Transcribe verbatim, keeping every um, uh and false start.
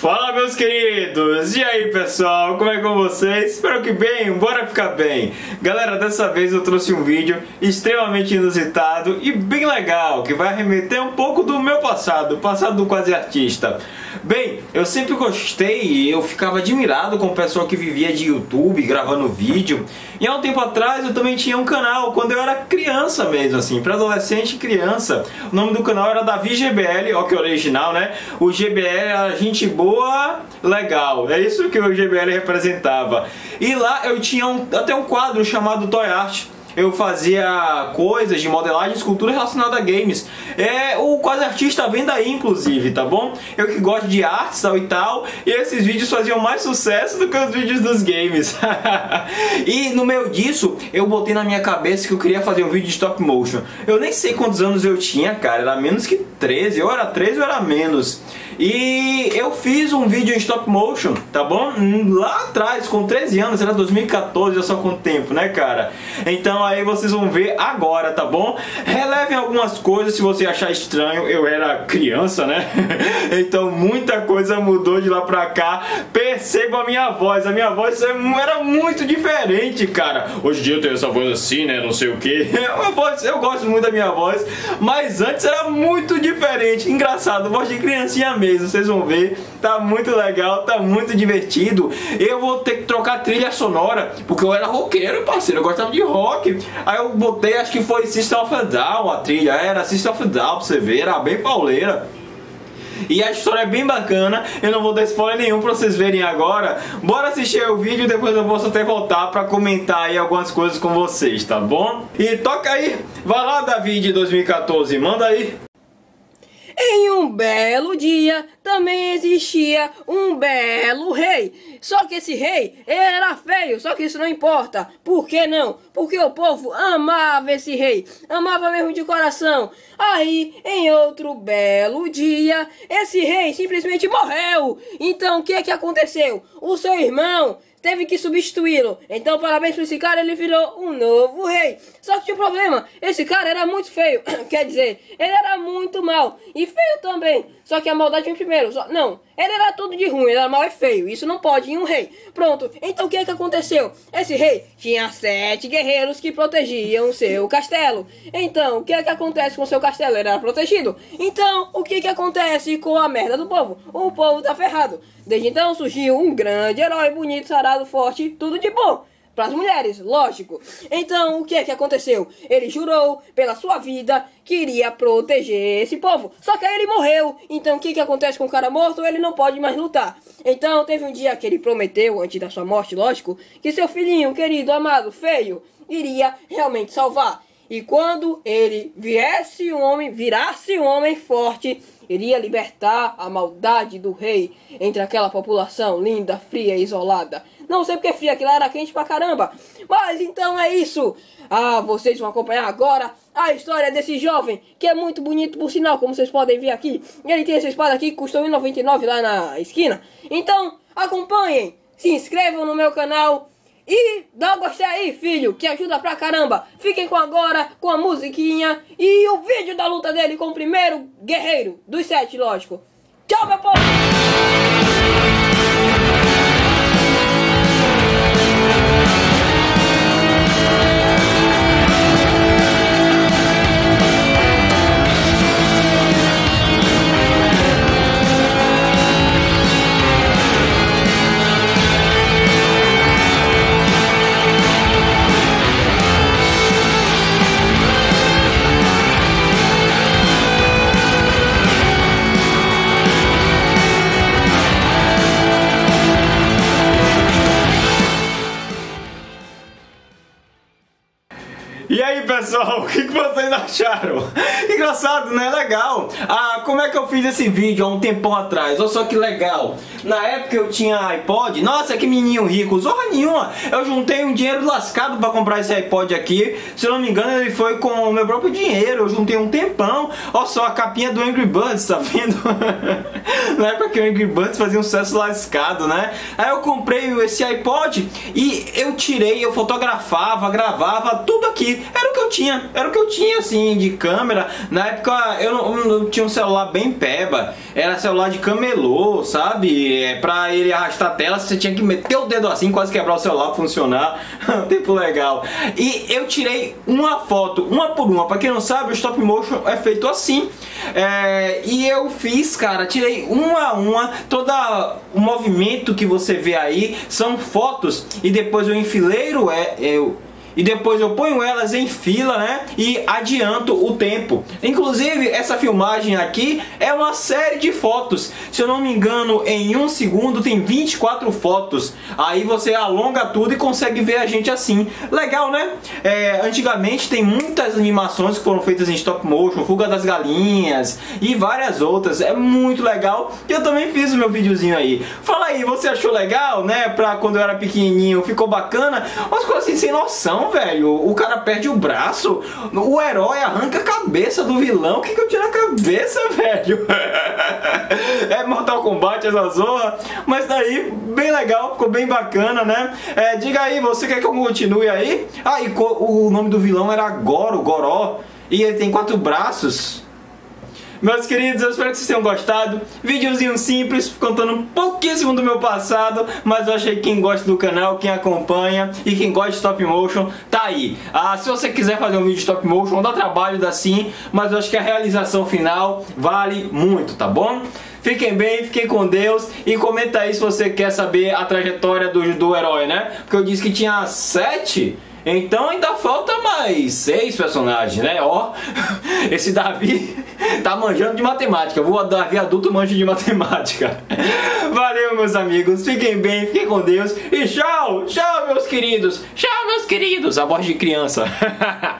Fala, meus queridos! E aí, pessoal? Como é com vocês? Espero que bem, bora ficar bem! Galera, dessa vez eu trouxe um vídeo extremamente inusitado e bem legal, que vai remeter um pouco do meu passado, passado do quase artista. Bem, eu sempre gostei e eu ficava admirado com o pessoal que vivia de YouTube, gravando vídeo. E há um tempo atrás eu também tinha um canal, quando eu era criança mesmo, assim, pra adolescente e criança. O nome do canal era Davi G B L, ó que original, né? O G B L era gente boa. Boa, legal, é isso que o G B L representava. E lá eu tinha um, até um quadro chamado Toy Art. Eu fazia coisas de modelagem, escultura relacionada a games. É, o quase artista vem daí, inclusive, tá bom? Eu que gosto de artes, tal e tal. E esses vídeos faziam mais sucesso do que os vídeos dos games. E no meio disso, eu botei na minha cabeça que eu queria fazer um vídeo de stop motion. Eu nem sei quantos anos eu tinha, cara. Era menos que treze. Ou era treze ou era menos. E eu fiz um vídeo em stop motion, tá bom? Lá atrás, com treze anos, era dois mil e quatorze, eu só com o tempo, né, cara? Então, aí vocês vão ver agora, tá bom? Relevem algumas coisas se você achar estranho. Eu era criança, né? Então muita coisa mudou de lá pra cá. Perceba a minha voz. A minha voz era muito diferente, cara. Hoje em dia eu tenho essa voz assim, né? Não sei o que. Eu gosto muito da minha voz, mas antes era muito diferente. Engraçado, voz de criancinha mesmo. Vocês vão ver. Tá muito legal, tá muito divertido. Eu vou ter que trocar trilha sonora, porque eu era roqueiro, parceiro. Eu gostava de rock. Aí eu botei, acho que foi Sister of Dawn, a trilha, era Sister of Dawn, pra você ver, era bem pauleira. E a história é bem bacana, eu não vou dar spoiler nenhum pra vocês verem agora. Bora assistir o vídeo e depois eu posso até voltar pra comentar aí algumas coisas com vocês, tá bom? E toca aí, vai lá Davi de dois mil e quatorze, manda aí. Em um belo dia também existia um belo rei. Só que esse rei era feio, só que isso não importa. Por que não? Porque o povo amava esse rei, amava mesmo de coração. Aí, em outro belo dia, esse rei simplesmente morreu. Então, o que que aconteceu? O seu irmão teve que substituí-lo. Então, parabéns para esse cara, ele virou um novo rei. Só que tinha um problema, esse cara era muito feio. Quer dizer, ele era muito mal e feio também. Só que a maldade vem primeiro. Só... Não, ele era tudo de ruim, ele era mal e feio. Isso não pode em um rei. Pronto, então o que é que aconteceu? Esse rei tinha sete guerreiros que protegiam seu castelo. Então, o que é que acontece com seu castelo? Ele era protegido. Então, o que é que acontece com a merda do povo? O povo tá ferrado. Desde então surgiu um grande herói, bonito, sarado, forte, tudo de bom. Para as mulheres, lógico. Então, o que é que aconteceu? Ele jurou pela sua vida que iria proteger esse povo. Só que aí ele morreu. Então, o que que acontece com o cara morto? Ele não pode mais lutar. Então, teve um dia que ele prometeu, antes da sua morte, lógico, que seu filhinho, querido, amado, feio, iria realmente salvar. E quando ele viesse um homem, virasse um homem forte, iria libertar a maldade do rei entre aquela população linda, fria e isolada. Não sei porque é fria, que lá era quente pra caramba. Mas então é isso. Ah, vocês vão acompanhar agora a história desse jovem, que é muito bonito por sinal, como vocês podem ver aqui. Ele tem essa espada aqui que custou um real e noventa e nove centavos lá na esquina. Então acompanhem, se inscrevam no meu canal e dá um gostei aí, filho, que ajuda pra caramba. Fiquem com agora, com a musiquinha e o vídeo da luta dele com o primeiro guerreiro dos sete, lógico. Tchau, meu povo! E aí, pessoal, o que vocês acharam? Engraçado, né? Legal. Ah, como é que eu fiz esse vídeo há um tempão atrás? Olha só que legal. Na época eu tinha iPod. Nossa, que menino rico. Zorra nenhuma. Eu juntei um dinheiro lascado pra comprar esse iPod aqui. Se eu não me engano, ele foi com o meu próprio dinheiro. Eu juntei um tempão. Olha só a capinha do Angry Birds, tá vendo? Na época que o Angry Birds fazia um sucesso lascado, né? Aí eu comprei esse iPod e eu tirei, eu fotografava, gravava, tudo aqui. Era o que que eu tinha, era o que eu tinha, assim, de câmera. Na época eu não, não tinha um celular bem peba, era celular de camelô, sabe? É, pra ele arrastar a tela, você tinha que meter o dedo assim, quase quebrar o celular pra funcionar. Tempo legal. E eu tirei uma foto, uma por uma. Pra quem não sabe, o stop motion é feito assim. É, e eu fiz, cara, tirei uma a uma. Todo o movimento que você vê aí são fotos. E depois eu enfileiro, é, eu... E depois eu ponho elas em fila, né? E adianto o tempo. Inclusive, essa filmagem aqui é uma série de fotos. Se eu não me engano, em um segundo tem vinte e quatro fotos. Aí você alonga tudo e consegue ver a gente assim. Legal, né? É, antigamente tem muitas animações que foram feitas em stop motion. Fuga das Galinhas e várias outras. É muito legal. E eu também fiz o meu videozinho aí. Fala aí, você achou legal, né? Pra quando eu era pequenininho, ficou bacana? Umas coisas assim, sem noção, velho. O cara perde o braço, o herói arranca a cabeça do vilão. O que que eu tiro a cabeça, velho? É Mortal Kombat essa zorra. Mas daí, bem legal, ficou bem bacana, né? É, diga aí, você quer que eu continue aí? Ah, e o nome do vilão era Goro, Goró. E ele tem quatro braços. Meus queridos, eu espero que vocês tenham gostado. Videozinho simples, contando pouquíssimo do meu passado, mas eu achei que quem gosta do canal, quem acompanha e quem gosta de stop motion, tá aí. Ah, se você quiser fazer um vídeo de stop motion, dá trabalho, dá sim, mas eu acho que a realização final vale muito, tá bom? Fiquem bem, fiquem com Deus e comenta aí se você quer saber a trajetória do, do herói, né? Porque eu disse que tinha sete... Então ainda falta mais seis personagens, né? Ó, esse Davi tá manjando de matemática. O Davi adulto manja de matemática. Valeu, meus amigos. Fiquem bem, fiquem com Deus. E tchau, tchau, meus queridos. Tchau, meus queridos. A voz de criança.